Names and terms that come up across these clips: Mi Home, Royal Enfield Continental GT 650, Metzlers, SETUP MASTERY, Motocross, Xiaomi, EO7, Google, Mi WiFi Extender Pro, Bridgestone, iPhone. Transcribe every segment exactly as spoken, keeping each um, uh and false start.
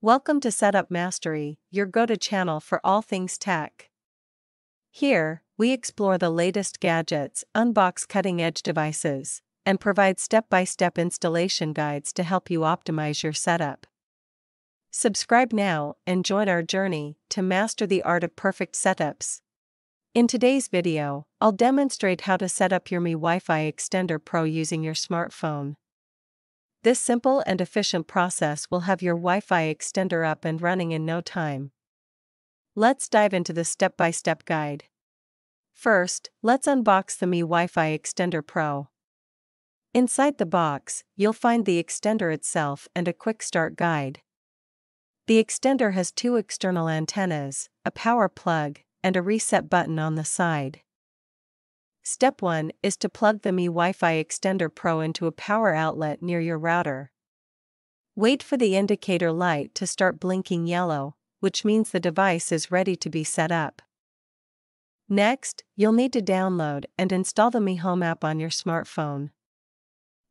Welcome to SETUP Mastery, your go-to channel for all things tech. Here, we explore the latest gadgets, unbox cutting-edge devices, and provide step-by-step installation guides to help you optimize your setup. Subscribe now and join our journey to master the art of perfect setups. In today's video, I'll demonstrate how to set up your Mi WiFi Extender Pro using your smartphone. This simple and efficient process will have your Wi-Fi extender up and running in no time. Let's dive into the step-by-step guide. First, let's unbox the Mi WiFi Extender Pro. Inside the box, you'll find the extender itself and a quick start guide. The extender has two external antennas, a power plug, and a reset button on the side. Step one is to plug the Mi WiFi Extender Pro into a power outlet near your router. Wait for the indicator light to start blinking yellow, which means the device is ready to be set up. Next, you'll need to download and install the Mi Home app on your smartphone.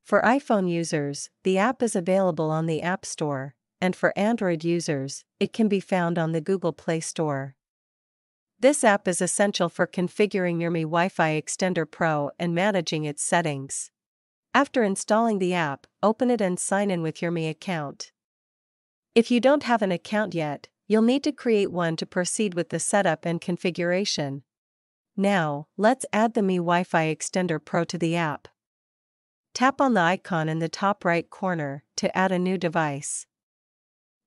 For iPhone users, the app is available on the App Store, and for Android users, it can be found on the Google Play Store. This app is essential for configuring your Mi WiFi Extender Pro and managing its settings. After installing the app, open it and sign in with your Mi account. If you don't have an account yet, you'll need to create one to proceed with the setup and configuration. Now, let's add the Mi WiFi Extender Pro to the app. Tap on the icon in the top right corner to add a new device.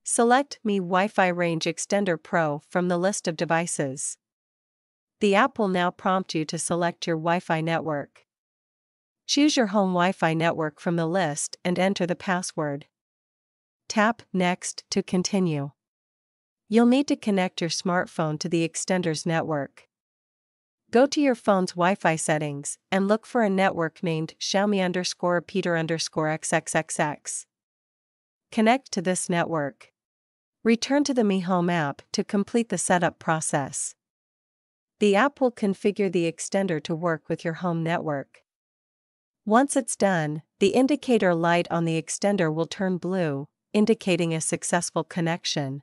Select Mi WiFi Range Extender Pro from the list of devices. The app will now prompt you to select your Wi-Fi network. Choose your home Wi-Fi network from the list and enter the password. Tap Next to continue. You'll need to connect your smartphone to the extender's network. Go to your phone's Wi-Fi settings and look for a network named Xiaomi underscore Peter underscore XXXX. Connect to this network. Return to the Mi Home app to complete the setup process. The app will configure the extender to work with your home network. Once it's done, the indicator light on the extender will turn blue, indicating a successful connection.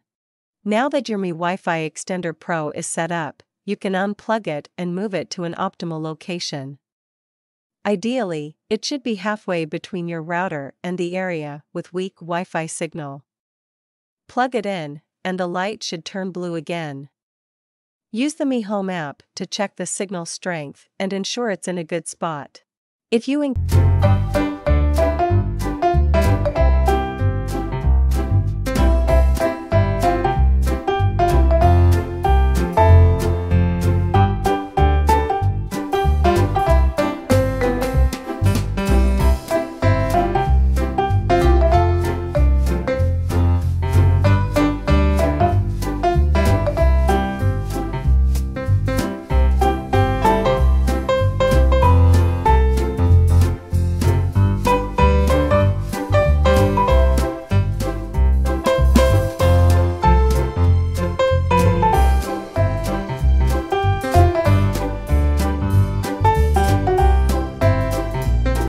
Now that your Mi WiFi Extender Pro is set up, you can unplug it and move it to an optimal location. Ideally, it should be halfway between your router and the area with weak Wi-Fi signal. Plug it in, and the light should turn blue again. Use the Mi Home app to check the signal strength and ensure it's in a good spot. If you